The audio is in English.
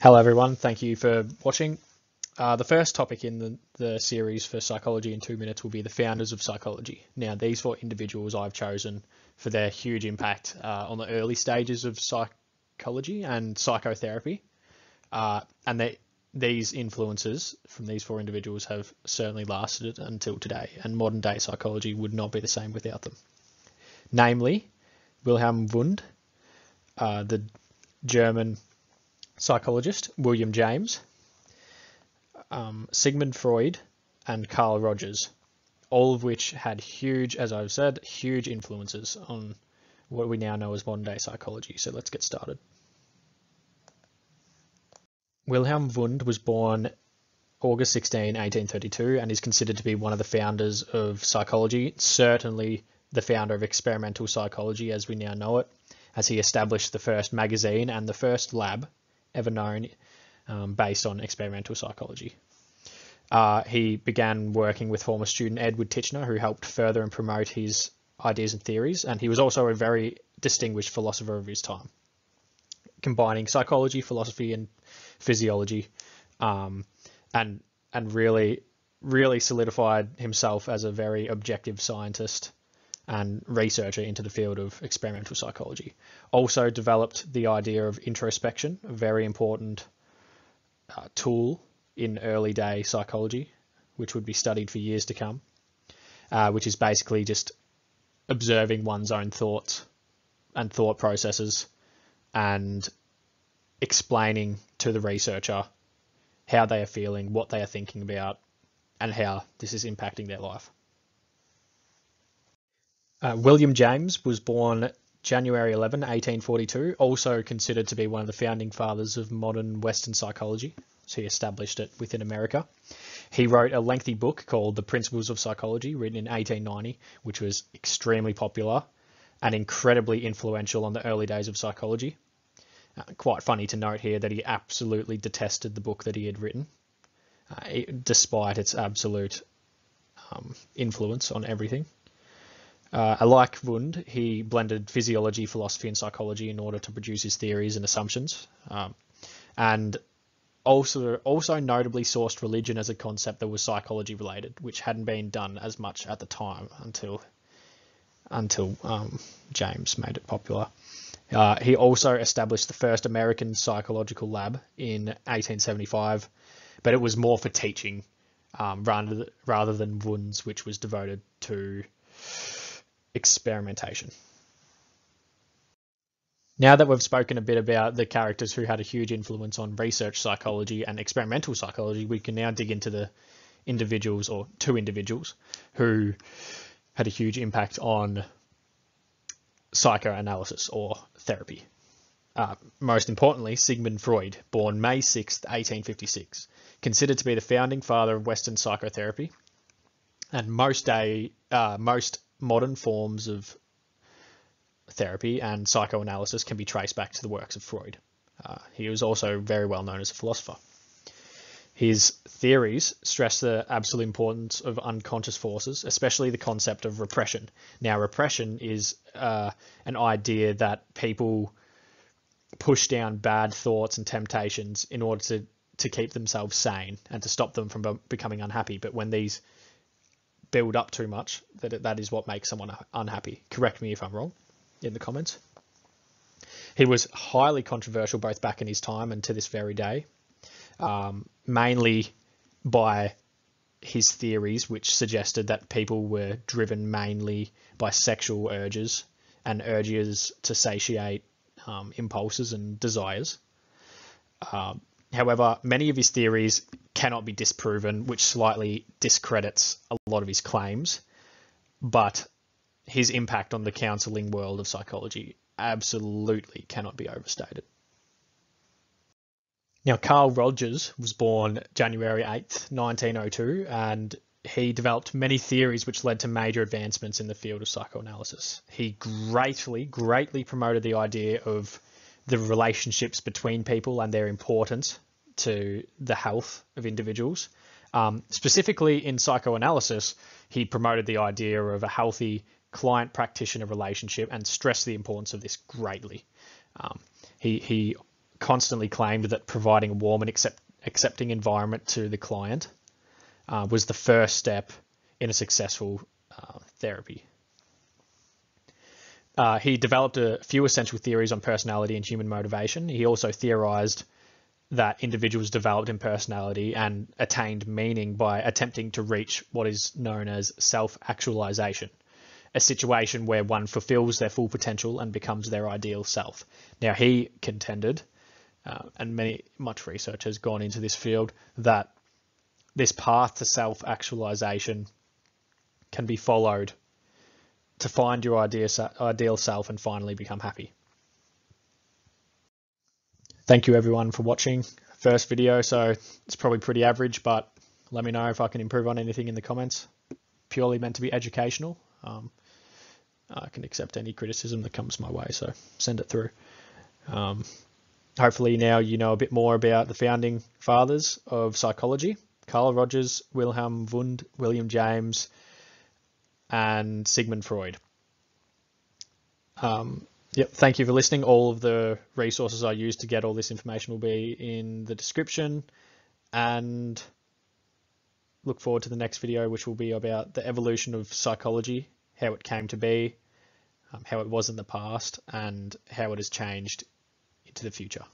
Hello everyone, thank you for watching. The first topic in the series for Psychology in 2 minutes will be the founders of psychology. Now, these four individuals I've chosen for their huge impact on the early stages of psychology and psychotherapy. And these influences from these four individuals have certainly lasted until today, and modern day psychology would not be the same without them. Namely, Wilhelm Wundt, the German psychologist, William James, Sigmund Freud, and Carl Rogers, all of which had huge, as I've said, huge influences on what we now know as modern day psychology. So let's get started. Wilhelm Wundt was born August 16, 1832, and is considered to be one of the founders of psychology, certainly the founder of experimental psychology as we now know it, as he established the first magazine and the first lab ever known based on experimental psychology. He began working with former student Edward Titchener, who helped further and promote his ideas and theories, and he was also a very distinguished philosopher of his time, combining psychology, philosophy, and physiology, and really solidified himself as a very objective scientist and researcher into the field of experimental psychology. Also developed the idea of introspection, a very important tool in early day psychology, which would be studied for years to come, which is basically just observing one's own thoughts and thought processes and explaining to the researcher how they are feeling, what they are thinking about, and how this is impacting their life. William James was born January 11, 1842, also considered to be one of the founding fathers of modern Western psychology, so he established it within America. He wrote a lengthy book called The Principles of Psychology, written in 1890, which was extremely popular and incredibly influential on the early days of psychology. Quite funny to note here that he absolutely detested the book that he had written, despite its absolute influence on everything. Like Wundt, he blended physiology, philosophy, and psychology in order to produce his theories and assumptions, and also notably sourced religion as a concept that was psychology related, which hadn't been done as much at the time until James made it popular. He also established the first American psychological lab in 1875, but it was more for teaching rather than Wundt's, which was devoted to experimentation. Now that we've spoken a bit about the characters who had a huge influence on research psychology and experimental psychology, we can now dig into the individuals, or two individuals, who had a huge impact on psychoanalysis or therapy. Most importantly, Sigmund Freud, born May 6, 1856, considered to be the founding father of Western psychotherapy and most modern forms of therapy and psychoanalysis can be traced back to the works of Freud. He was also very well known as a philosopher. His theories stress the absolute importance of unconscious forces, especially the concept of repression. Now, repression is an idea that people push down bad thoughts and temptations in order to keep themselves sane and to stop them from becoming unhappy. But when these build up too much, that is what makes someone unhappy. Correct me if I'm wrong in the comments. He was highly controversial both back in his time and to this very day, mainly by his theories, which suggested that people were driven mainly by sexual urges and urges to satiate impulses and desires. However, many of his theories cannot be disproven, which slightly discredits a lot of his claims, but his impact on the counselling world of psychology absolutely cannot be overstated. Now, Carl Rogers was born January 8th, 1902, and he developed many theories which led to major advancements in the field of psychoanalysis. He greatly promoted the idea of the relationships between people and their importance to the health of individuals. Specifically in psychoanalysis, he promoted the idea of a healthy client-practitioner relationship and stressed the importance of this greatly. He constantly claimed that providing a warm and accepting environment to the client was the first step in a successful therapy. He developed a few essential theories on personality and human motivation. He also theorized that individuals developed in personality and attained meaning by attempting to reach what is known as self-actualization, a situation where one fulfills their full potential and becomes their ideal self. Now, he contended, and much research has gone into this field, that this path to self-actualization can be followed to find your ideal self and finally become happy. Thank you everyone for watching. First video, so it's probably pretty average, but let me know if I can improve on anything in the comments. Purely meant to be educational. I can accept any criticism that comes my way, so send it through. Hopefully now you know a bit more about the founding fathers of psychology, Carl Rogers, Wilhelm Wundt, William James, and Sigmund Freud. Yep, thank you for listening. All of the resources I use to get all this information will be in the description, and look forward to the next video, which will be about the evolution of psychology, how it came to be, how it was in the past, and how it has changed into the future.